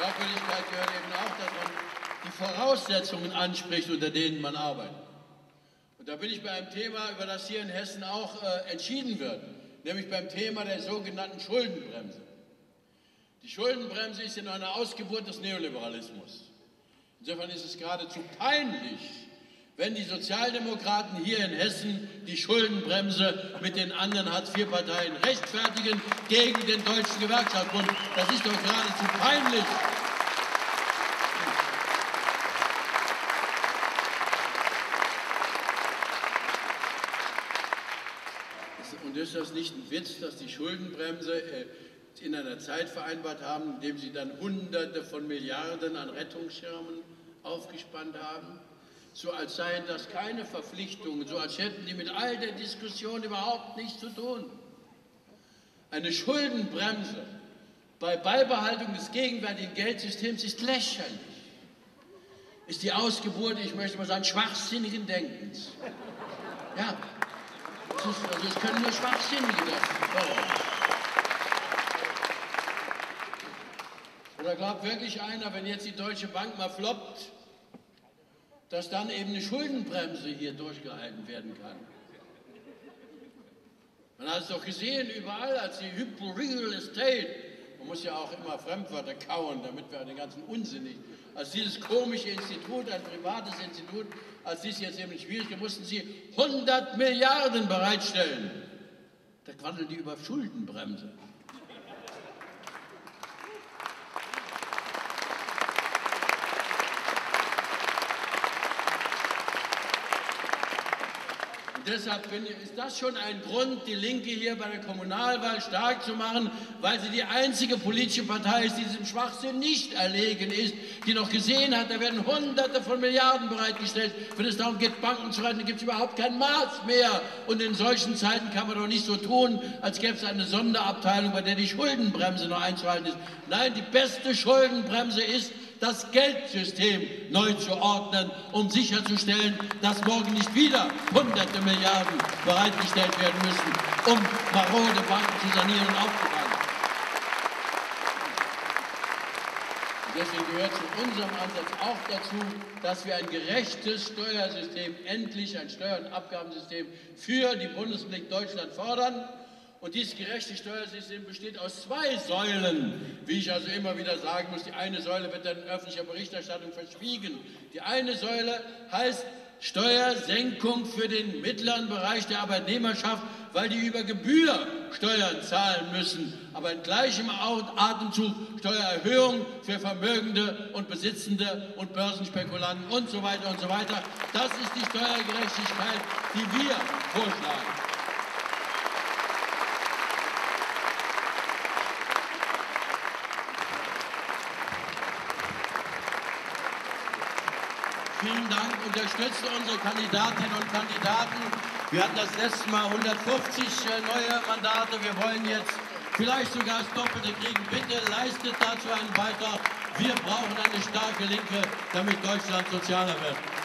Glaubwürdigkeit gehört eben auch, dass man die Voraussetzungen anspricht, unter denen man arbeitet. Und da bin ich bei einem Thema, über das hier in Hessen auch entschieden wird, nämlich beim Thema der sogenannten Schuldenbremse. Die Schuldenbremse ist ja eine Ausgeburt des Neoliberalismus. Insofern ist es geradezu peinlich, wenn die Sozialdemokraten hier in Hessen die Schuldenbremse mit den anderen Hartz-IV-Parteien rechtfertigen gegen den Deutschen Gewerkschaftsbund. Das ist doch geradezu peinlich. Und ist das nicht ein Witz, dass die Schuldenbremse in einer Zeit vereinbart haben, indem sie dann Hunderte von Milliarden an Rettungsschirmen aufgespannt haben? So als seien das keine Verpflichtungen, so als hätten die mit all der Diskussion überhaupt nichts zu tun. Eine Schuldenbremse bei Beibehaltung des gegenwärtigen Geldsystems ist lächerlich, ist die Ausgeburt, ich möchte mal sagen, schwachsinnigen Denkens. Ja, das können nur Schwachsinnige das. Oder glaubt wirklich einer, wenn jetzt die Deutsche Bank mal floppt, dass dann eben eine Schuldenbremse hier durchgehalten werden kann? Man hat es doch gesehen, überall, als die Hypo Real Estate, man muss ja auch immer Fremdwörter kauen, damit wir den ganzen Unsinn nicht, als dieses komische Institut, ein privates Institut, als dies jetzt eben schwierig war, mussten sie 100 Milliarden bereitstellen. Da quatschen die über Schuldenbremse. Deshalb ist das schon ein Grund, die Linke hier bei der Kommunalwahl stark zu machen, weil sie die einzige politische Partei ist, die diesem Schwachsinn nicht erlegen ist, die noch gesehen hat, da werden Hunderte von Milliarden bereitgestellt. Wenn es darum geht, Banken zu retten, gibt es überhaupt kein Maß mehr. Und in solchen Zeiten kann man doch nicht so tun, als gäbe es eine Sonderabteilung, bei der die Schuldenbremse noch einzuhalten ist. Nein, die beste Schuldenbremse ist, das Geldsystem neu zu ordnen, um sicherzustellen, dass morgen nicht wieder Hunderte Milliarden bereitgestellt werden müssen, um marode Banken zu sanieren und aufzubauen. Deswegen gehört zu unserem Ansatz auch dazu, dass wir ein gerechtes Steuersystem, endlich ein Steuer- und Abgabensystem für die Bundesrepublik Deutschland fordern. Und dieses gerechte Steuersystem besteht aus zwei Säulen, wie ich also immer wieder sagen muss. Die eine Säule wird dann in öffentlicher Berichterstattung verschwiegen. Die eine Säule heißt Steuersenkung für den mittleren Bereich der Arbeitnehmerschaft, weil die über Gebühr Steuern zahlen müssen, aber in gleichem Atemzug Steuererhöhung für Vermögende und Besitzende und Börsenspekulanten und so weiter und so weiter. Das ist die Steuergerechtigkeit, die wir vorschlagen. Vielen Dank. Unterstützt unsere Kandidatinnen und Kandidaten. Wir hatten das letzte Mal 150 neue Mandate. Wir wollen jetzt vielleicht sogar das Doppelte kriegen. Bitte leistet dazu einen Beitrag. Wir brauchen eine starke Linke, damit Deutschland sozialer wird.